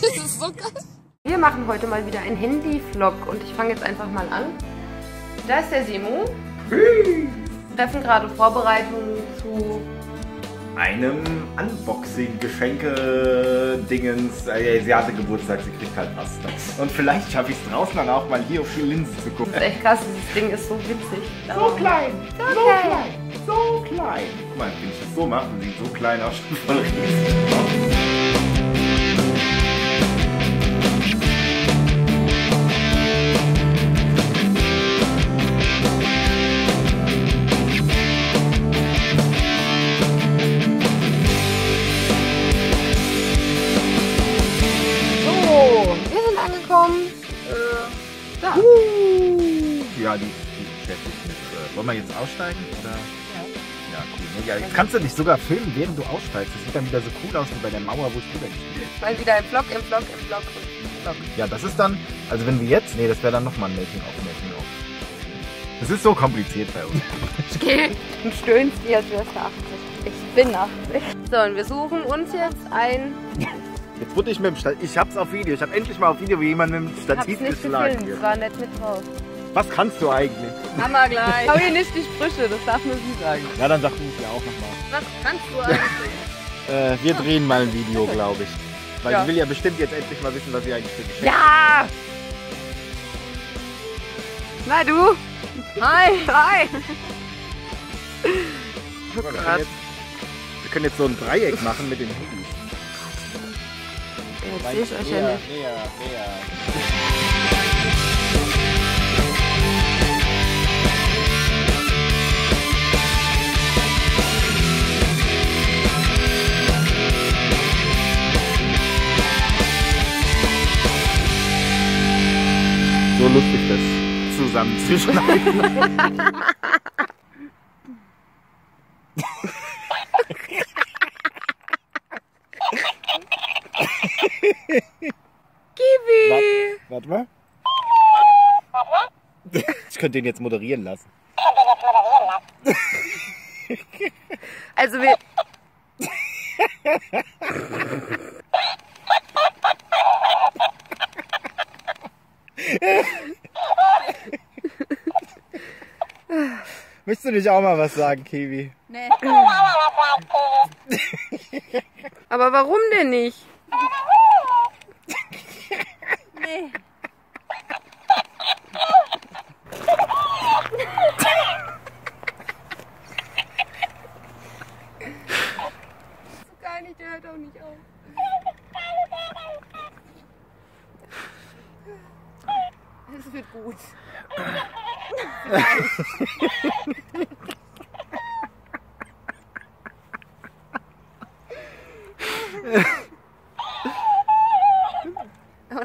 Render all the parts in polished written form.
Das ist so krass. Wir machen heute mal wieder einen Handy-Vlog und ich fange jetzt einfach mal an. Da ist der Semu. Wir treffen gerade Vorbereitungen zu einem Unboxing-Geschenke-Dingens. Sie hatte Geburtstag, sie kriegt halt was. Und vielleicht schaffe ich es draußen dann auch mal hier auf die Linse zu gucken. Das ist echt krass, dieses Ding ist so witzig. So klein, so klein, so klein. Guck mal, wenn ich das so mache, sieht so klein aus, schon voll riesig. Da. Ja, die beschäftigt mich. Wollen wir jetzt aussteigen? Oder? Ja. Ja, cool. Ja, jetzt kannst du dich sogar filmen, während du aussteigst. Das sieht dann wieder so cool aus wie bei der Mauer, wo es drüber gespielt ist. Mal wieder im Vlog, im Vlog, im Vlog, im Vlog. Ja, das ist dann, also wenn wir jetzt, nee, das wäre dann nochmal ein Making-of. Das ist so kompliziert bei uns. Okay. Und stöhnst dir, als wärst du 80. Ich bin 80. So, und wir suchen uns jetzt ein... Jetzt wurde ich mit dem Stativ. Ich hab's auf Video. Ich hab endlich mal auf Video, wie jemand mit dem Stativ geschlagen wird. Das war nett mit drauf. Was kannst du eigentlich? Hammer gleich. Hau hier nicht die Sprüche, das darf nur sie sagen. Ja, dann sag du es ja auch nochmal. Was kannst du eigentlich? Wir drehen mal ein Video, glaube ich. Weil ja, sie will ja bestimmt jetzt endlich mal wissen, was sie eigentlich für Geschenke hat. Ja! Na du? Hi! Hi! Oh Gott. Wir können jetzt so ein Dreieck machen mit dem Video. Jetzt sehe ich euch ja nicht. So lustig das zusammenzuschneiden. Kiwi! Warte mal. Ich könnte den jetzt moderieren lassen. Also wir... Möchtest du nicht auch mal was sagen, Kiwi? Nee. Aber warum denn nicht? Nee. Gar nicht, der hört auch nicht auf. Es wird gut.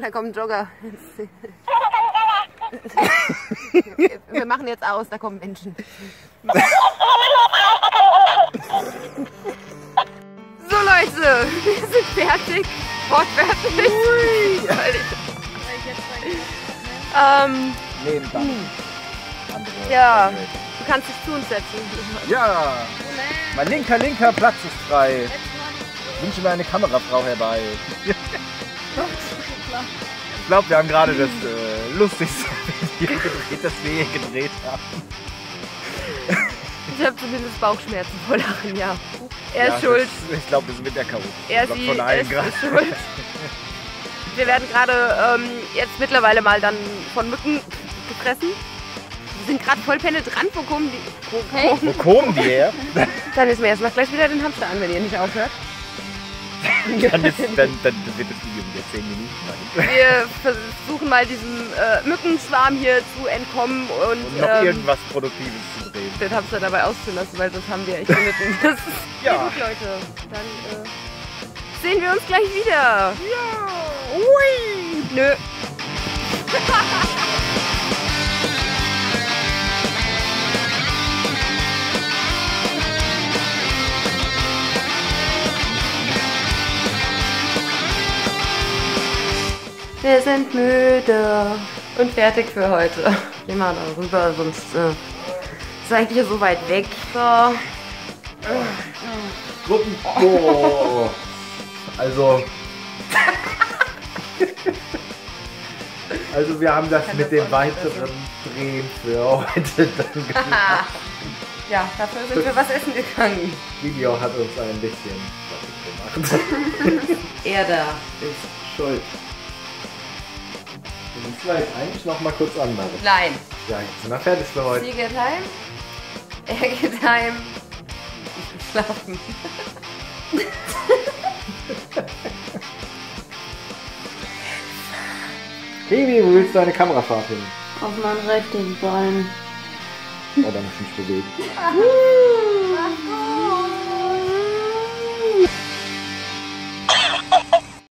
Da kommt ein Jogger. Wir machen jetzt aus, da kommen Menschen. So Leute, wir sind fertig. Fortwärts. Ja, du kannst dich zu uns setzen. Ja, mein linker Platz ist frei. Ich wünsche mir eine Kamerafrau herbei. Ich glaube, wir haben gerade das lustigste Video gedreht, das wir hier gedreht haben. Ich habe zumindest Bauchschmerzen vor Lachen, ja. Er ist schuld. Ich glaube, das ist mit der Karotte. Er ist schuld. Wir werden gerade jetzt mittlerweile mal dann von Mücken gefressen. Wir sind gerade voll penetrant. Wo kommen die? Wo kommen die her? Dann ist mir erstmal gleich wieder den Hamster an, wenn ihr nicht aufhört. Dann wird das Video wieder 10 Minuten lang. Wir versuchen mal diesem Mückenschwarm hier zu entkommen und noch irgendwas Produktives zu drehen. Den habt ihr dabei auszulassen, weil sonst haben wir echt gelitten. Das ist gut, Leute. Dann sehen wir uns gleich wieder. Ja. Ui. Nö. Wir sind müde und fertig für heute. Geh mal da rüber, sonst ist eigentlich so weit weg. So. Gruppen. Oh. Also. Also wir haben das mit dem weiteren Drehen für heute dann gemacht. Ja, dafür sind wir was essen gegangen. Video hat uns ein bisschen was gemacht. Er da ist schuld. Du musst vielleicht eigentlich noch mal kurz anmachen. Nein. Ja, jetzt sind wir fertig für heute. Sie geht heim. Er geht heim. Schlafen. Kiwi, wo willst du deine Kamerafahrt hin? Auf meinen rechten Bein. Oh, da muss ich mich bewegen.